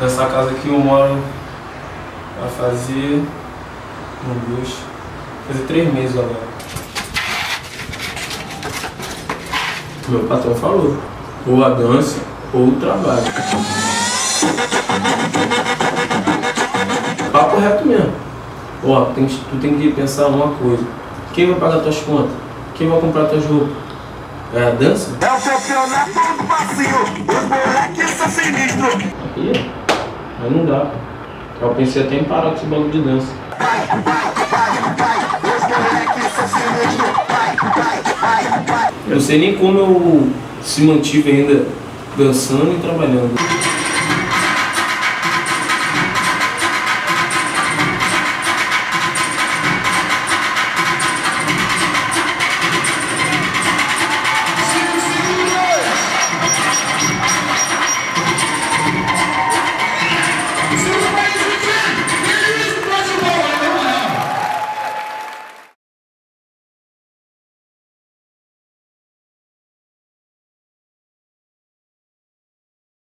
Nessa casa aqui eu moro vai fazer fazer 3 meses agora. Meu patrão falou, ou a dança ou o trabalho. Papo reto mesmo. Ó, tu tem que pensar numa coisa. Quem vai pagar tuas contas? Quem vai comprar tuas roupas? É a dança? É o campeonato do passinho, os moleques são sinistros. Aí, mas não dá. Eu pensei até em parar com esse bagulho de dança. Vai, vai, vai, vai, os moleques são sinistros. Vai, vai, vai, vai. Eu não sei nem como eu se mantive ainda dançando e trabalhando.